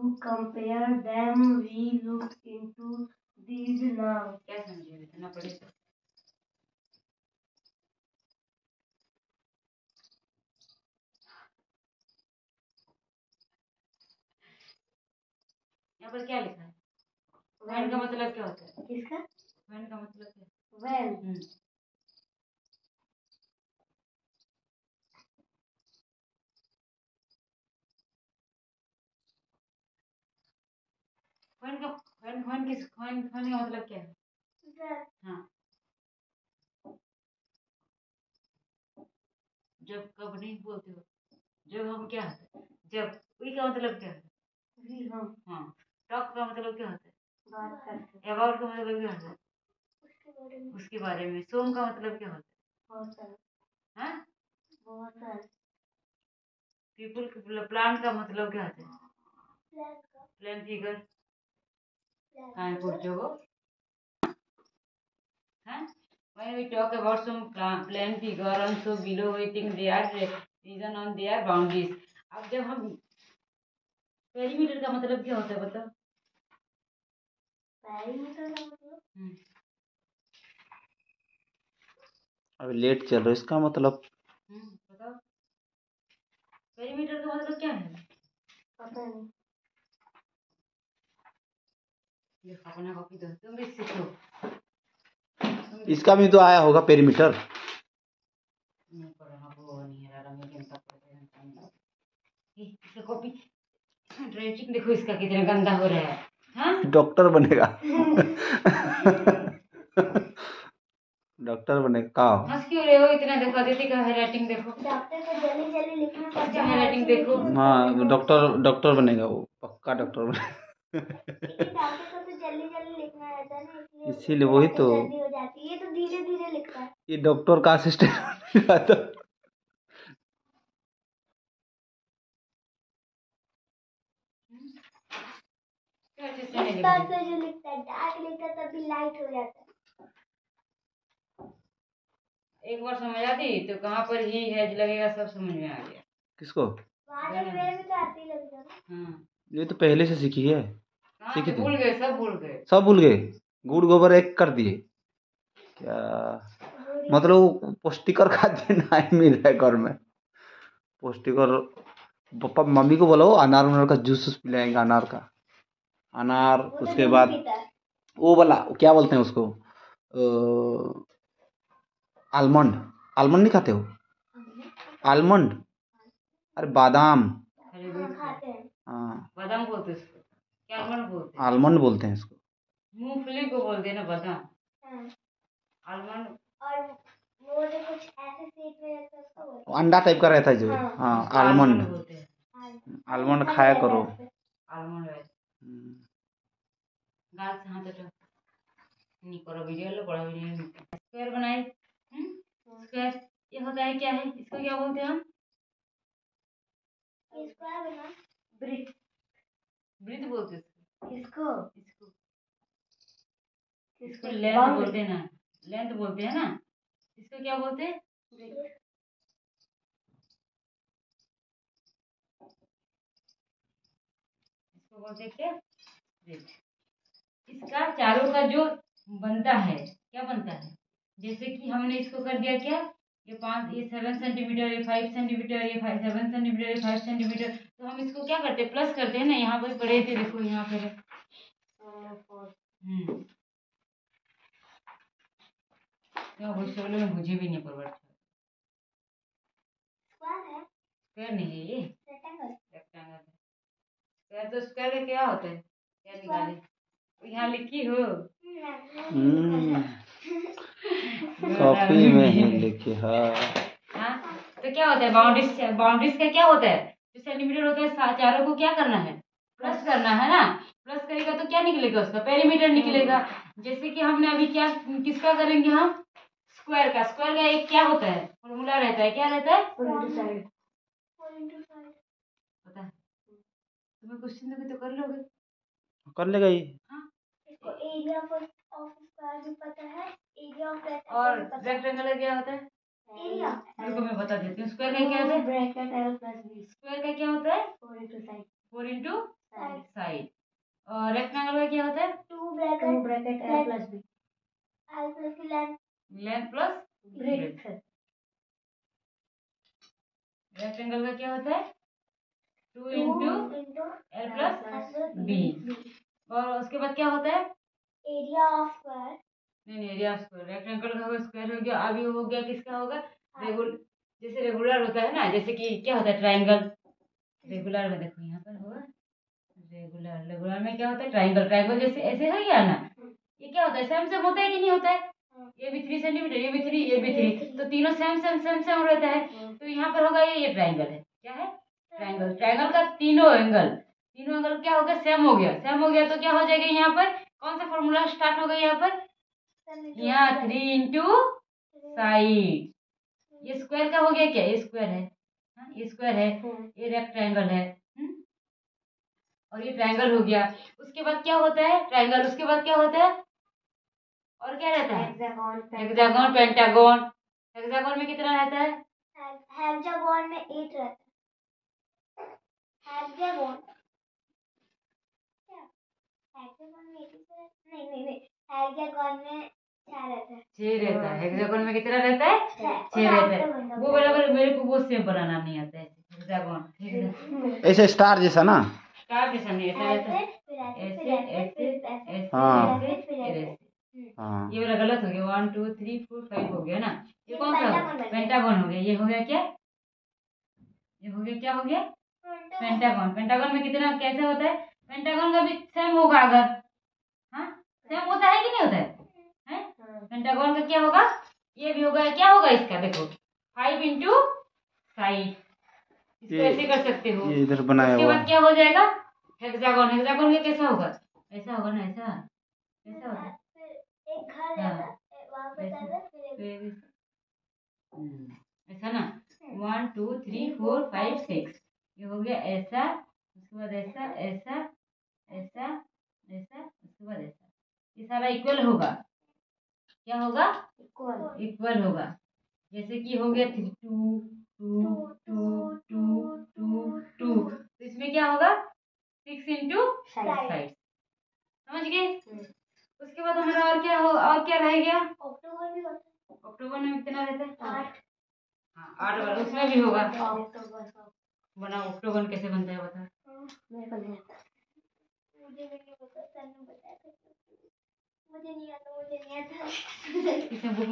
To compare them, we look into these now. क्या समझे इतना पढ़े तो यहाँ पर क्या लिखा है? When का मतलब क्या होता है? किसका? When का मतलब क्या? When. When का मतलब क्या है? हाँ, जब कब नहीं बोलते हो, जब हम क्या होता है? जब वी का मतलब क्या है? वी हम। हाँ, टॉक का मतलब क्या होता है? बात करते। अबाउट का मतलब क्या होता है? उसके बारे में। उसके बारे में। सोम का मतलब क्या होता है? बहुत सारा। हाँ, बहुत सारा। पीपल प्लांट का मतलब क्या होता है? Plan figure. हाँ, बोल जोगो। हाँ, when we talk about some plan figure and so below, we think they are reason on their boundaries. अब जब हम perimeter का मतलब क्या होता है बताओ? Perimeter का मतलब? अब लेट चल रहा है, इसका मतलब? बताओ। Perimeter का मतलब क्या है? पता नहीं। इसका भी तो आया होगा पेरीमीटर। देखो इसका कितना गंदा हो रहा है। हाँ? डॉक्टर बनेगा। डॉक्टर बनेगा। हंस क्यों रहे हो इतना? देखो देती का हैराइटिंग देखो। डॉक्टर का जल्दी जल्दी लिखना पड़ता है। हैराइटिंग देखो। हाँ, डॉक्टर बनेगा वो, पक्का डॉक्टर बनेगा। इसीलिए वही तो ये तो धीरे धीरे लिखता है। ये डॉक्टर का असिस्टेंट। जो लिखता है डार्क लिखता है तभी लाइट हो जाता है। एक बार समझ आती तो कहाँ पर ही हैज लगेगा सब समझ में आ गया। किसको? ये तो पहले से सीखी है। भूल गए, सब भूल गए, सब भूल गए। गुड़ गोबर एक कर दिए क्या मतलब? पौष्टिकर खाद्य नहीं मिल रहा है घर में। पौष्टिकर पापा मम्मी को बोलो अनार उनार का जूस पिलाएंगे। अनार का अनार उसके बाद वो वाला क्या बोलते हैं उसको? आलमंड। आलमंड नहीं खाते हो? आलमंड अरे बादाम। हाँ, बादाम बोलते हैं क्या? आलमंड बोलते हैं इसको। मूंगफली को बोलते हैं ना बादाम। आलमंड और वो जो कुछ ऐसे शेप में रहता है उसको अंडा टाइप का रहता है जो। हाँ, आलमंड बोलते हैं। आलमंड खाया करो। आलमंड गाल से हाथ हटा नहीं करो। वीडियो लो बड़ा वीडियो। स्क्वायर बनाए। स्क्वायर ये होता है क्या है? इसको क्या बोलते हैं हम? स्क्वायर बना ब्रिक। ब्रिथ बोलते हैं इसको। इसको लेंथ बोलते हैं ना। लेंथ बोलते हैं ना। इसको क्या बोलते हैं? इसको बोलते हैं क्या? इसका चारों का जो बनता है क्या बनता है? जैसे कि हमने इसको कर दिया क्या? ये 5, ये 7 सेंटीमीटर, ये 5 सेंटीमीटर, ये 7 सेंटीमीटर, ये 5 सेंटीमीटर। तो हम इसको क्या करते हैं? प्लस करते हैं ना। यहाँ पर पढ़े थे देखो यहाँ पे। मुझे भी नहीं पढ़ स्क्वायर नहीं है ये। स्क्वायर तो स्क्वायर का क्या होता है? क्या निकाले यहाँ लिखी हो कॉपी में ही लिखी। हाँ, तो क्या होता है बाउंड्रीज? बाउंड्रीज का क्या होता है? जो सेंटीमीटर होता है चारों को क्या करना है? प्लस करना है ना। प्लस करेगा तो क्या निकलेगा? उसका पेरीमीटर निकलेगा। जैसे कि हमने अभी क्या किसका करेंगे हम? स्क्वायर का। स्क्वायर का एक क्या होता है? फॉर्मूला रहता है। क्या रहता है? पता है तुम्हें? क्वेश्चन दोगे तो कर लोगे, कर लेगा ये। और रेक्टेंगल क्या होता है? एरिया। देखो मैं बता देती हूँ। स्क्वायर का क्या होता है? स्क्वायर का क्या होता है? 4 into साइड। और रेक्टेंगल में क्या होता है? Two bracket A plus B, A plus की लेंथ प्लस ब्रेथ। रेक्टेंगल का क्या होता है? 2 इंटू एल प्लस बी। और उसके बाद क्या होता है? Area of square. नहीं, एरिया ऑफ स्क्वायर रेक्टेंगल का स्क्वायर हो गया, अभी हो गया किसका होगा? रेगुलर, जैसे रेगुलर होता है ना, जैसे कि क्या होता है ट्राइंगल, रेगुलर में देखो यहाँ पर होगा रेगुलर, रेगुलर में क्या होता है ट्राइंगल, ट्राइंगल जैसे ऐसे हो गया ना, ये क्या होता है सेम सेम होता है कि नहीं होता है? ये भी 3 सेंटीमीटर, ये भी 3, ये भी 3, तो तीनों सेम सेम सेम सेम रहता है। तो यहाँ पर होगा ये ट्राइंगल है, क्या है ट्राइंगल, ट्राइंगल का तीनों एंगल क्या होगा सेम हो गया, सेम हो गया तो क्या हो जाएगा यहाँ पर कौन सा फॉर्मूला स्टार्ट हो गया यहाँ पर? यहाँ 3 इंटू साइड, ये स्क्वायर का हो गया क्या? ये स्क्वायर है, हाँ ये स्क्वायर है, ये रेक्टेंगल है और ये ट्रायंगल हो गया। उसके बाद क्या होता है ट्रायंगल, उसके बाद क्या होता है और क्या रहता है? Hexagon, pentagon. हेक्सागोन में कितना रहता है? हेक्सागोन में 8 रहता है। हेक्सागोन नहीं, हेक्सागोन में 6 रहता है। हेक्सागोन में कितना रहता है? 6 रहता है। वो बराबर मेरे को वो सेम बनाना नहीं आता है हेक्सागोन, ऐसे स्टार जैसा ना, स्टार जैसा नहीं रहता है, ऐसे। ये वाला गलत हो गया, 1 2 3 4 5 हो गया ना, ये कौन सा पेंटागन हो गया, ये हो गया क्या, ये हो गया क्या हो गया पेंटागन। पेंटागन में कितना कैसे होता है? पेंटागन का भी सेम होगा अगर, हाँ सेम होता है कि नहीं होता है? पेंटागन का क्या होगा? ये भी होगा, क्या होगा इसका? देखो 5 इंटू साइड, इसको ऐसे कर सकते हो, ये इधर बनाया हुआ। इसके बाद क्या हो जाएगा हेक्सागोन। हेक्सागोन का कैसा होगा? ऐसा होगा ना, ऐसा ऐसा होगा, एक घर ऐसा ना, 1 2 3 4 5 6, ये हो गया ऐसा। उसके बाद ऐसा ऐसा ऐसा ऐसा, उसके बाद ऐसा, ये सारा इक्वल होगा, क्या होगा? इक्वल होगा। जैसे कि हो गया 2 2 2 2 2 2, तो इसमें क्या होगा 6 इंटू साइड, समझ गए। उसके बाद हमारा और क्या रह गया? ऑक्टोगन में कितना रहता है? 8 बार, उसमें भी होगा बना। ऑक्टोगन कैसे बनता है बताओ? मेरे को नहीं आता, मुझे नहीं आता।